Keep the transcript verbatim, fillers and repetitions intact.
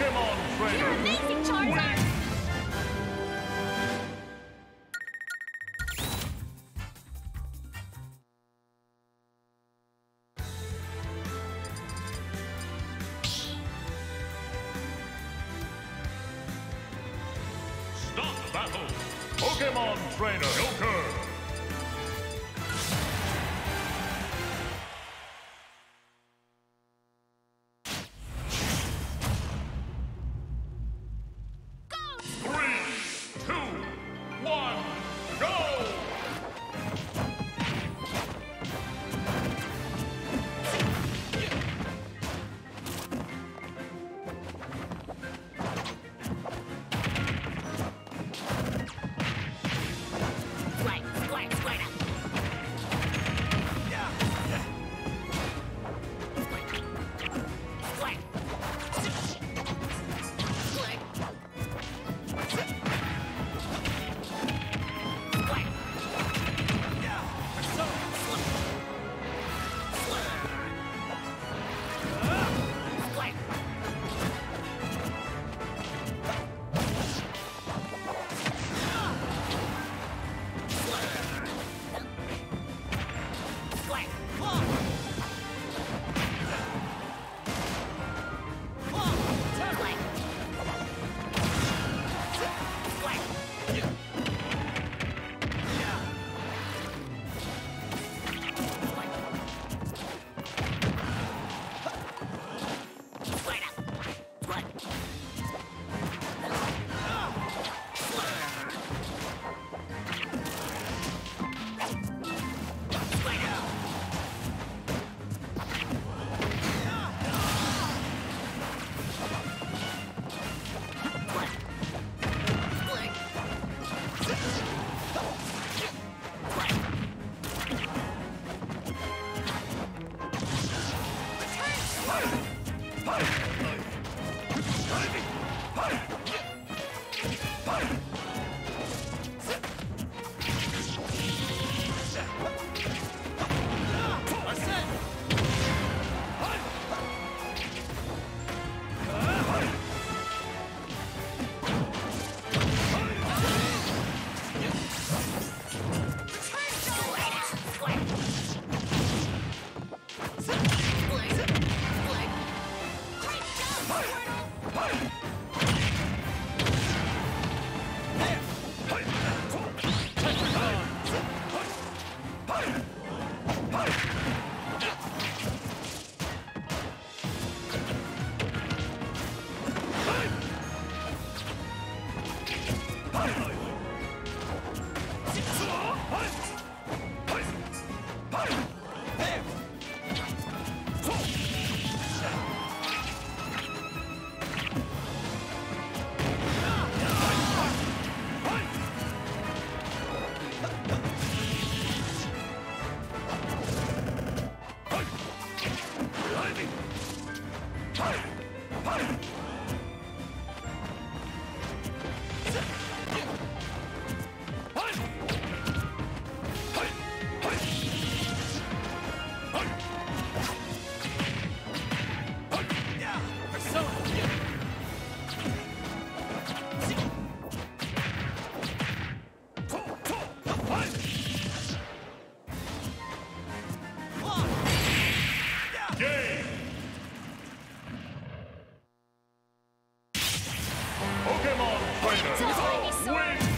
Pokemon Trainer. You're amazing, Charizard. Start battle. Pokemon Trainer Joker. Pokemon Trainer, win!